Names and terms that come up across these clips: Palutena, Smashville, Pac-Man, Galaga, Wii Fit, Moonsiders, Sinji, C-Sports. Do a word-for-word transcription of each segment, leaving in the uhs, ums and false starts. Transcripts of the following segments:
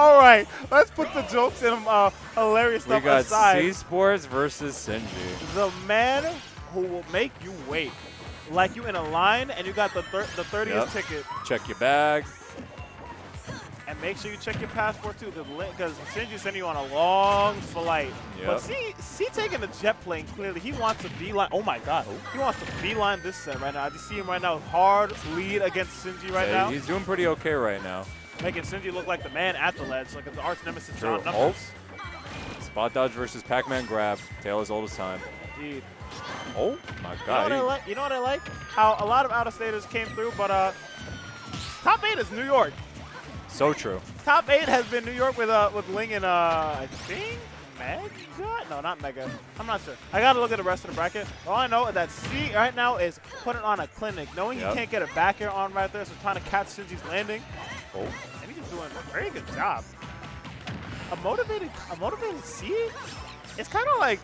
All right, let's put the jokes and uh, hilarious stuff aside. We got C-Sports versus Sinji. The man who will make you wait. Like you in a line and you got the thir the thirtieth yep. ticket. Check your bag. And make sure you check your passport too, because Sinji's sending you on a long flight. Yep. But see, see, taking the jet plane, clearly he wants to beeline. Oh my God, he wants to beeline this set right now. I see him right now, hard lead against Sinji right yeah, now. He's doing pretty okay right now, making Sinji look like the man at the ledge, like the arch nemesis John Numbers. Oh. Spot dodge versus Pac-Man grab, tale as old as time. Indeed. Oh my God. You know what I like? You know what I like? How a lot of out-of-staters came through, but uh, top eight is New York. So true. Top eight has been New York with uh with Ling and uh I think Mega. No, not Mega. I'm not sure. I gotta look at the rest of the bracket. All I know is that C right now is putting on a clinic, knowing yep. he can't get a back air on right there, so trying to catch Sinji's landing. Oh. And he's doing a very good job. A motivated, a motivated C. It's kind of like.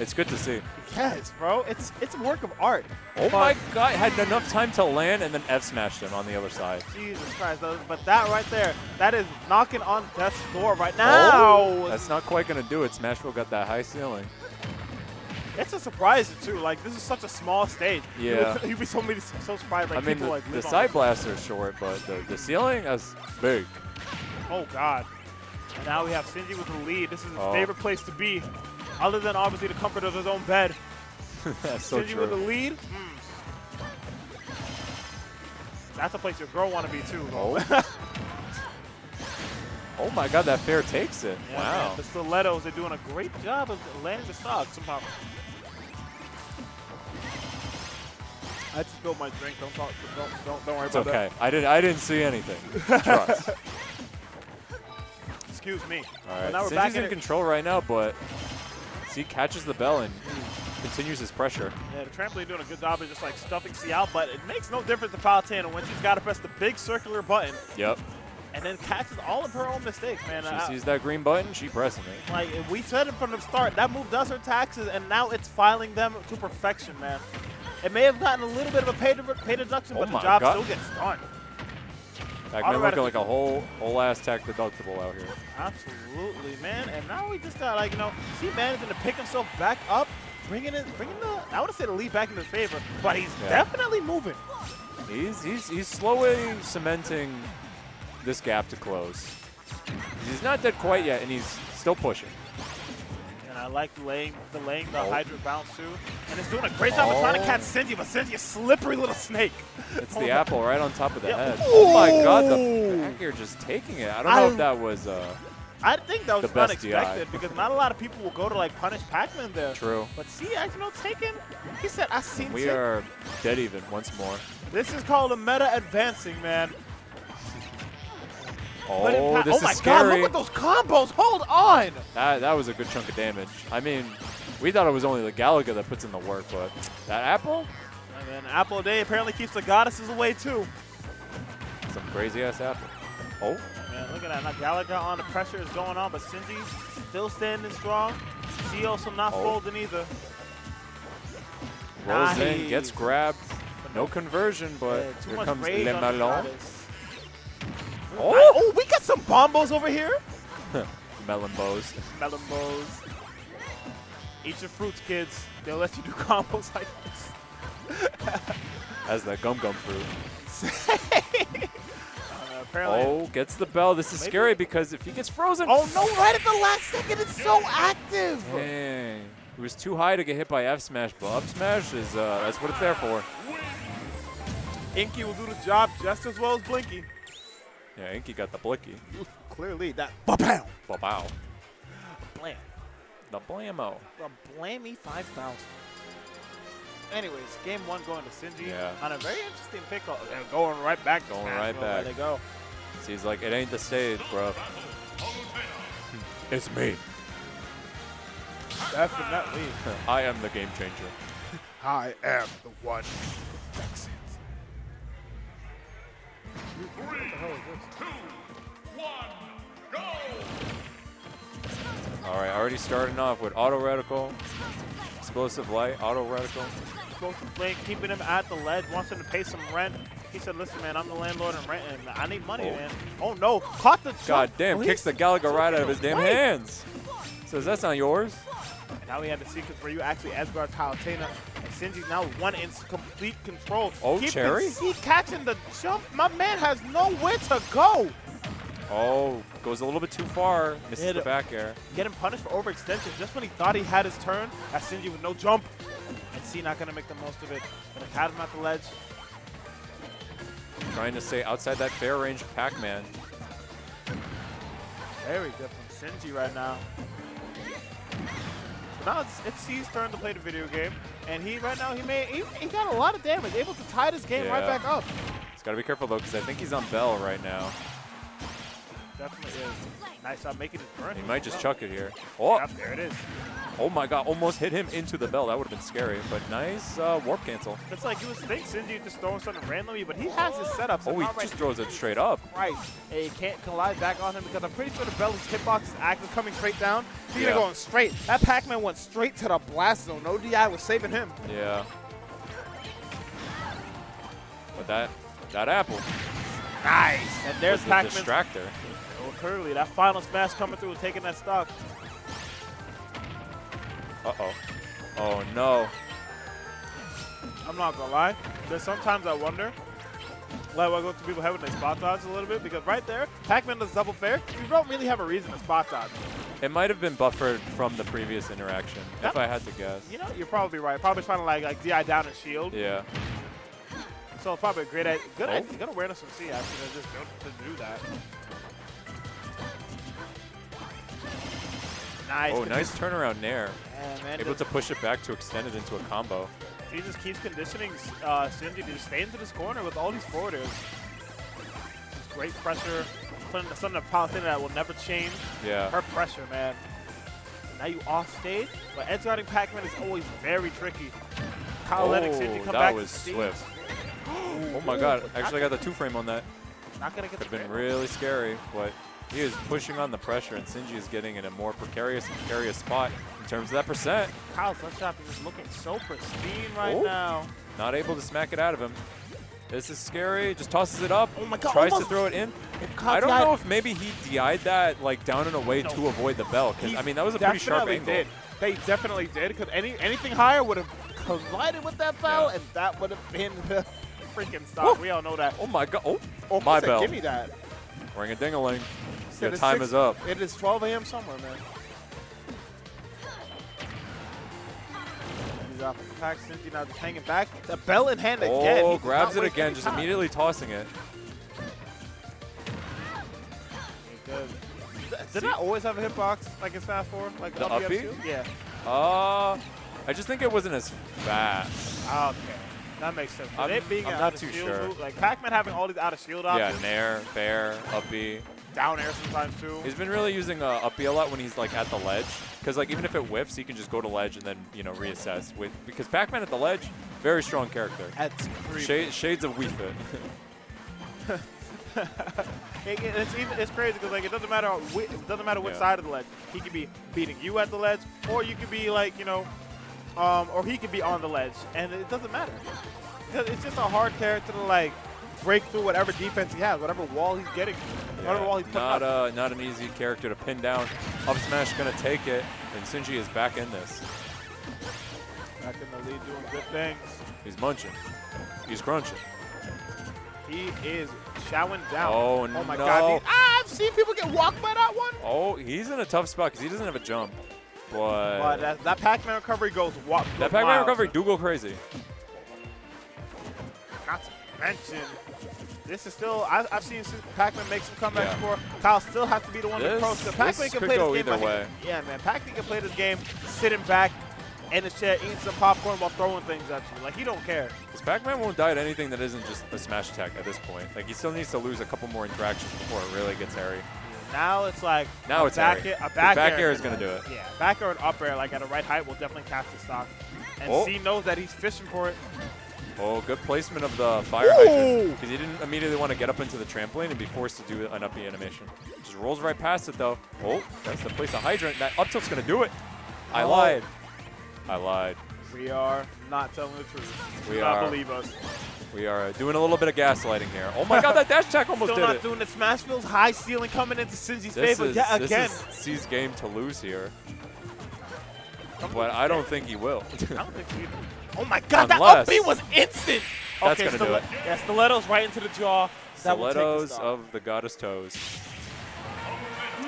It's good to see. Yes, bro. It's it's a work of art. Oh but my God! Had enough time to land and then F smashed him on the other side. Jesus Christ! Though, but that right there, that is knocking on death's door right now. Oh, that's not quite gonna do it. Smashville got that high ceiling. It's a surprise too. Like this is such a small stage. Yeah. You'd be so many so surprised. Like I mean, people, the, like, the side blaster is short, but the the ceiling is big. Oh God. And now we have Sinji with the lead. This is his oh. favorite place to be, other than obviously the comfort of his own bed. That's Sinji so true. with the lead. Mm. That's a place your girl want to be too. Oh. Oh my God, that fair takes it. Yeah, wow. Man, the stilettos, they're doing a great job of landing the stock somehow. I just spilled my drink. Don't talk. Don't don't, don't worry it's about okay. that. It's okay. I didn't. I didn't see anything. Trust. Excuse me. All right. Sinji's in control right now, but C catches the bell and continues his pressure. Yeah, the trampoline doing a good job of just like stuffing C out, but it makes no difference to Palutena when she's got to press the big circular button. Yep. And then catches all of her own mistakes, man. She uh, sees that green button, she pressing it. Like we said it from the start, that move does her taxes, and now it's filing them to perfection, man. It may have gotten a little bit of a pay, de pay deduction, oh but the job God. still gets done. Pac-Man looking like a whole whole ass tech deductible out here. Absolutely, man. And now we just got like, you know, C managing to pick himself back up, bringing in, bringing the, I want to say the lead back in his favor, but he's yeah. definitely moving. He's he's he's slowly cementing this gap to close. He's not dead quite yet, and he's still pushing. And I like delaying, delaying the oh. Hydra bounce too. And it's doing a great job oh. of trying to catch Sinji, but Sinji is a slippery little snake. It's oh the apple right on top of the yeah. head. Ooh. Oh my God, the back air just taking it. I don't I, know if that was uh, I think that was unexpected D I. Because not a lot of people will go to like punish Pac-Man there. True. But see, I you know, taking, he said, I seen We take. are dead even once more. This is called a meta advancing, man. Oh, this oh my is scary. God, look at those combos. Hold on. That, that was a good chunk of damage. I mean, we thought it was only the Galaga that puts in the work, but that apple? And then Apple a Day apparently keeps the goddesses away, too. Some crazy-ass apple. Oh. Man, look at that. Now Galaga on the pressure is going on, but Sinji's still standing strong. C also not oh. folding either. Rolls nice. in, gets grabbed. No conversion, but yeah, here comes Le Malon. Oh. I, oh, we got some bombos over here. Melon bows. Melon bows. Eat your fruits, kids. They'll let you do combos like this. That's that gum gum fruit. uh, oh, gets the bell. This is Maybe. scary because if he gets frozen. Oh, no, right at the last second. It's so active. Dang. It was too high to get hit by F smash, but up smash is uh, that's what it's there for. Inky will do the job just as well as Blinky. Yeah, Inky got the blicky. Clearly, that ba-pow. Ba-pow. Blam. The blammo. The blammy five thousand. Anyways, game one going to Sinji yeah. on a very interesting pickup. They're going right back. Going right back. There they go. He's like, it ain't the stage, bro. It's me. Definitely. I am the game changer. I am the one. Three, two, one, go! All right, already starting off with auto reticle, explosive light, auto reticle. Explosive blade, keeping him at the ledge, wants him to pay some rent. He said, listen, man, I'm the landlord and renting. I need money, oh. man. Oh, no. Caught the God damn. Please. Kicks the Galaga right out of his damn right. hands. Says, that's not yours. And now we have the sequence where you actually Asgard, Palutena, and Sinji's now one in complete control. Oh, Keep Cherry. He catching the jump. My man has nowhere to go. Oh, goes a little bit too far. Misses Hit the back air. Getting punished for overextension just when he thought he had his turn. That's Sinji with no jump. And C not going to make the most of it. Going to cut him at the ledge. Trying to stay outside that fair range of Pac-Man. Very good from Sinji right now. Now it's, it's C's turn to play the video game, and he right now he made he, he got a lot of damage, able to tie this game yeah. right back up. He's got to be careful though, because I think he's on Bell right now. Definitely is. Nice job making it burn. He might just chuck it here. Oh, yeah, there it is. Oh my God! Almost hit him into the Bell. That would have been scary, but nice uh, warp cancel. It's like you would think Sinji just throwing something randomly, but he has his setup. So oh, he just right throws it straight up. Right, and he can't collide back on him because I'm pretty sure the Bell's hitbox is active, coming straight down. He's yeah. going straight. That Pac-Man went straight to the blast zone. No D I was saving him. Yeah. But that that apple. Nice. And there's Pac-Man's distractor. Oh, Curly, that final smash coming through, taking that stock. Uh-oh. Oh, no. I'm not going to lie. There's sometimes I wonder, like, what goes through people's head when they spot dodge a little bit, because right there, Pac-Man does double fair. We don't really have a reason to spot dodge. It might have been buffered from the previous interaction, that, if I had to guess. You know, you're probably right. Probably trying to, like, like D I down and shield. Yeah. So it's probably a great idea. Good, oh. idea, good awareness from C, actually, to just to do that. Nice. Oh, nice turnaround there. Yeah, man, able to push it back to extend it into a combo. He just keeps conditioning uh, Sinji to stay into this corner with all these forwarders. Just great pressure. Something to Palutena that will never change. Yeah. Her pressure, man. And now you off stage, but edge guarding Pac-Man is always very tricky. Palutena, oh, Sinji come that back was swift. Oh my God! Actually, I got the two frame on that. Not gonna get the. It's been really scary, but. He is pushing on the pressure, and Sinji is getting in a more precarious and precarious spot in terms of that percent. Kyle's left shot is just looking so pristine right oh. now. Not able to smack it out of him. This is scary. Just tosses it up. Oh my God, tries almost. to throw it in. I don't know if maybe he D I'd that like down and away no. to avoid the Bell. Because I mean, that was a pretty sharp angle. Did. They definitely did. Because any anything higher would have collided with that Bell, yeah. and that would have been the freaking stop. Woo. We all know that. Oh my God. Oh, oh my said, Bell. Give me that. Ring a ding-a-ling. Your time six, is up. It is twelve A M somewhere, man. He's off the attack. Sinji now just hanging back. The Bell in hand oh, again. Oh, grabs it again, just time. immediately tossing it. Did I always have a hitbox like it's fast forward? Like the up B? Yeah. Uh, I just think it wasn't as fast. Okay. That makes sense. I'm, it being I'm not too shield, sure. Like Pac-Man having all these out of shield options. Yeah, nair, fair, up B. Down air sometimes too. He's been really using uh, up B a lot when he's like at the ledge. Because like even if it whiffs, he can just go to ledge and then, you know, reassess. With Because Pac-Man at the ledge, very strong character. That's Shade, Shades of Wii Fit. it, it's, even, it's crazy because like it doesn't matter which, it doesn't matter which yeah. side of the ledge. He could be beating you at the ledge, or you could be like, you know, Um, or he could be on the ledge, and it doesn't matter. It's just a hard character to like break through whatever defense he has, whatever wall he's getting, yeah, whatever wall he's putting not up. A, not an easy character to pin down. Up smash gonna take it, and Sinji is back in this. Back in the lead, doing good things. He's munching. He's crunching. He is showering down. Oh, oh no. my God! He, ah, I've seen people get walked by that one. Oh, he's in a tough spot because he doesn't have a jump. But but that, that Pac-Man recovery goes wild. That Pac-Man recovery do go crazy. Not to mention, this is still, I, I've seen Pac-Man make some comebacks yeah. before. Kyle still has to be the one to approach. So Pac-Man can play this game either way. Yeah, man, Pac-Man can play this game sitting back in his chair, eating some popcorn while throwing things at you. Like, he don't care. Because Pac-Man won't die at anything that isn't just a smash attack at this point. Like, he still needs to lose a couple more interactions before it really gets hairy. Now it's like now a, it's back air, a back, back air, air is going to do it. Yeah, back air and up air, like at a right height, will definitely catch the stock. And oh. C knows that he's fishing for it. Oh, good placement of the fire hydrant. Because he didn't immediately want to get up into the trampoline and be forced to do an up B animation. Just rolls right past it, though. Oh, that's the place of hydrant. That up tilt's going to do it. I oh. lied. I lied. We are not telling the truth. We Do not are. believe us. We are doing a little bit of gaslighting here. Oh my god, that dash check almost Still did it. Still not doing the Smashville's high ceiling coming into Sinji's this favor is, yeah, again. This is C's game to lose here. But I don't think he will. I don't think he will. Oh my god, Unless that up B was instant! That's okay, gonna do it. Yeah, stilettos right into the jaw. That stilettos of the goddess toes.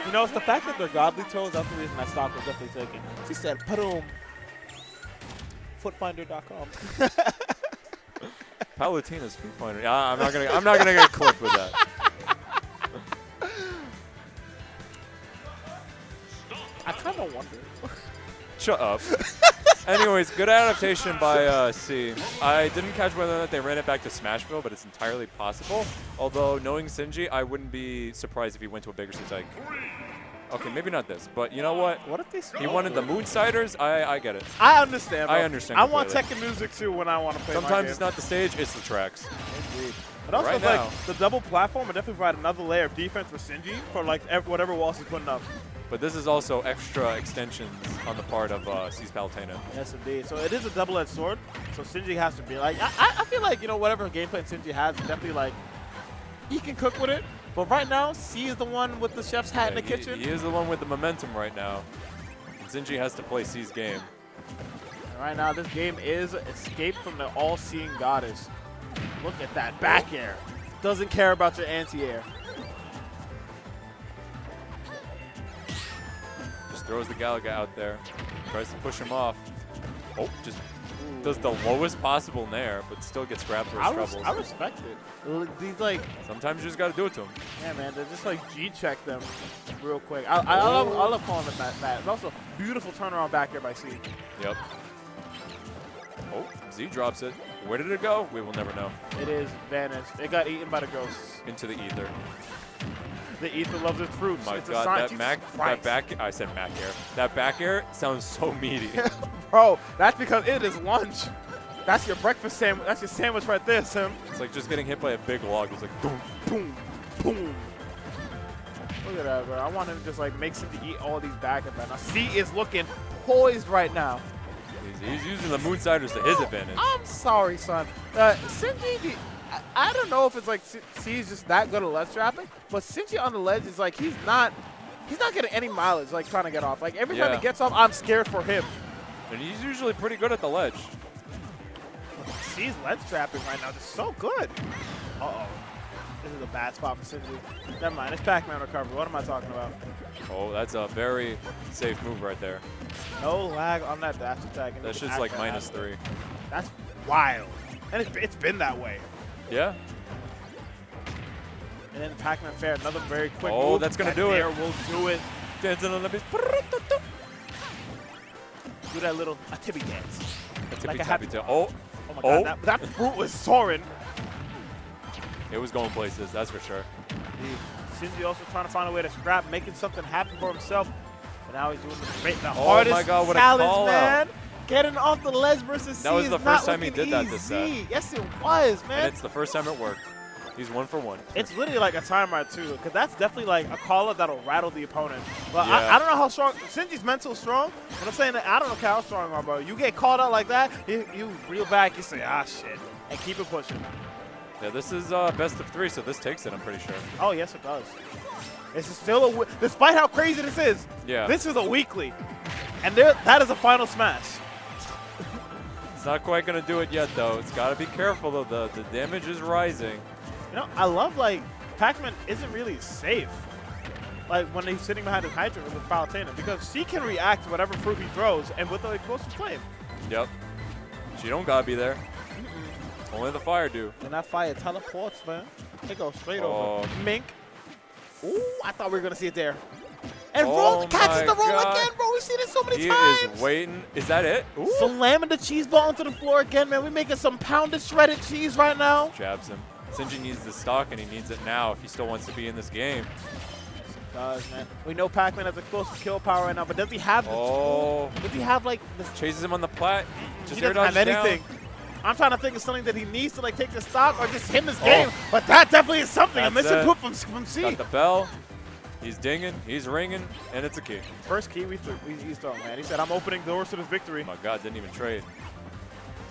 You know, it's the fact that they're godly toes, that's the reason my stock was definitely taken. She said, Padoom. foot finder dot com. Palutena's Food Finder. Uh, I'm not gonna. I'm not gonna get a clip with that. I kind of wonder. Shut up. Anyways, good adaptation by uh, C. I didn't catch whether or not they ran it back to Smashville, but it's entirely possible. Although knowing Sinji, I wouldn't be surprised if he went to a bigger stage. Like, okay, maybe not this, but you know what? What if they? He wanted the Moonsiders. I I get it. I understand. Bro. I understand. I want tech and music too when I want to play. Sometimes my it's game. not the stage; it's the tracks. Indeed. And also, right like now, the double platform would definitely provide another layer of defense for Sinji for like whatever walls he's putting up. But this is also extra extensions on the part of uh, C's Palutena. Yes, indeed. So it is a double-edged sword. So Sinji has to be like, I I feel like you know whatever gameplay Sinji has, definitely like he can cook with it. But right now, C is the one with the chef's hat yeah, in the he, kitchen. He is the one with the momentum right now. Sinji has to play C's game. And right now, this game is Escape from the All-Seeing Goddess. Look at that back air. Doesn't care about your anti-air. Just throws the Galaga out there. Tries to push him off. Oh, just... does the lowest possible nair, but still gets grabbed for his I troubles. I respect it. These like sometimes you just gotta do it to him. Yeah, man, they just like G-check them real quick. I, I, I love, I love calling them that. That. It's also a beautiful turnaround back here by C. Yep. Oh, Z drops it. Where did it go? We will never know. It is vanished. It got eaten by the ghosts. Into the ether. The ether loves its fruits. My it's God, that Jesus Mac, Christ. that back, I said Mac air. That back air sounds so meaty. Bro, that's because it is lunch. That's your breakfast sandwich. That's your sandwich right there, Sim. It's like just getting hit by a big log. It's like boom, boom, boom. Look at that, bro. I want him to just like make Sim to eat all these back and back. Now C is looking poised right now. He's, he's using the Moonsiders to his advantage. I'm sorry, son. Uh, Sinji. I don't know if it's like C's just that good at ledge trapping, but Sinji on the ledge is like he's not he's not getting any mileage like trying to get off. Like every yeah. time he gets off, I'm scared for him. And he's usually pretty good at the ledge. C's ledge trapping right now is so good. Uh-oh. This is a bad spot for Sinji. Never mind, it's Pac-Man recovery. What am I talking about? Oh, that's a very safe move right there. No lag on that dash attack. That shit's like minus three. That's wild. And it's, it's been that way. Yeah. And then Pac-Man fair, another very quick oh, move. Oh, that's going to do it. We'll do it. Dancing on the beach. Do that little a tippy dance. A tippy like a happy tail. Oh. Oh, my oh. God. That, that fruit was soaring. It was going places, that's for sure. Sinji also trying to find a way to scrap, making something happen for himself. And now he's doing the, the oh hardest my God, what challenge, a call man. Out. Getting off the ledge versus C. That was the first time he did that this set. Yes, it was, man. And it's the first time it worked. He's one for one. It's literally like a timer, too, because that's definitely like a caller that'll rattle the opponent. But yeah. I, I don't know how strong. Sinji's mental strong, but I'm saying that I don't know how strong you are, bro. You get called out like that, you, you reel back, you say, ah, shit, and keep it pushing. Yeah, this is uh, best of three, so this takes it, I'm pretty sure. Oh, yes, it does. This is still a w despite how crazy this is, yeah. this is a weekly. And there, that is a final smash. It's not quite going to do it yet, though. It's got to be careful, though. The, the damage is rising. You know, I love, like, Pac-Man isn't really safe. Like, when he's sitting behind his hydrant with Palutena, because she can react to whatever fruit he throws and with the explosive flame. Yep. She don't got to be there. Mm-mm. Only the fire do. And that fire teleports, man. It goes straight oh. over. Mink. Ooh, I thought we were going to see it there. And oh roll catches the roll God. again, bro. We've seen it so many he times. He is waiting. Is that it? Ooh. Slamming the cheese ball into the floor again, man. We're making some pounded shredded cheese right now. Jabs him. Sinji needs the stock, and he needs it now if he still wants to be in this game. Yes, it does, man. We know Pac-Man has a close kill power right now, but does he have this? Oh. Does he have, like, this? Chases him on the plat. Just he doesn't have anything. Down. I'm trying to think of something that he needs to, like, take the stock or just hit this oh. game. But that definitely is something. That's a missing poop from, from C. Got the bell. He's dinging, he's ringing, and it's a key. First key we threw, he's throwing, man. He said, I'm opening doors to this victory. Oh my God, didn't even trade.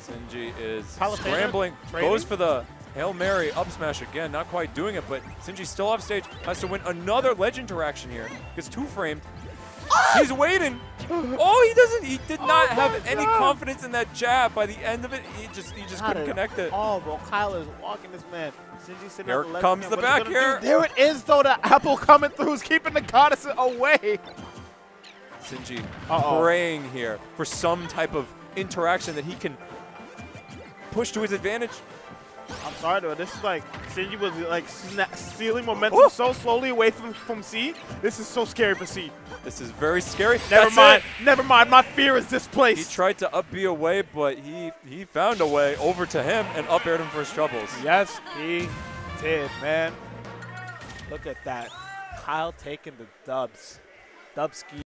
Sinji is Palutena scrambling, trading. Goes for the Hail Mary up smash again, not quite doing it, but Sinji still off stage, has to win another ledge interaction here. Gets two framed. Oh! He's waiting. Oh, he doesn't. He did not oh have any God. confidence in that jab. By the end of it, he just he just Not couldn't connect it. Oh, bro, Kyle is walking this man. Sinji sitting here the comes the back here. Do? There it is, though. The apple coming through is keeping the goddess away. Sinji uh -oh. praying here for some type of interaction that he can push to his advantage. I'm sorry, though. This is like Sinji was like stealing momentum Ooh. so slowly away from from C. This is so scary for C. This is very scary. Never That's mind. It. Never mind. My fear is displaced. He tried to up B away, but he he found a way over to him and up aired him for his troubles. Yes, he did, man. Look at that. Kyle taking the dubs. Dubski.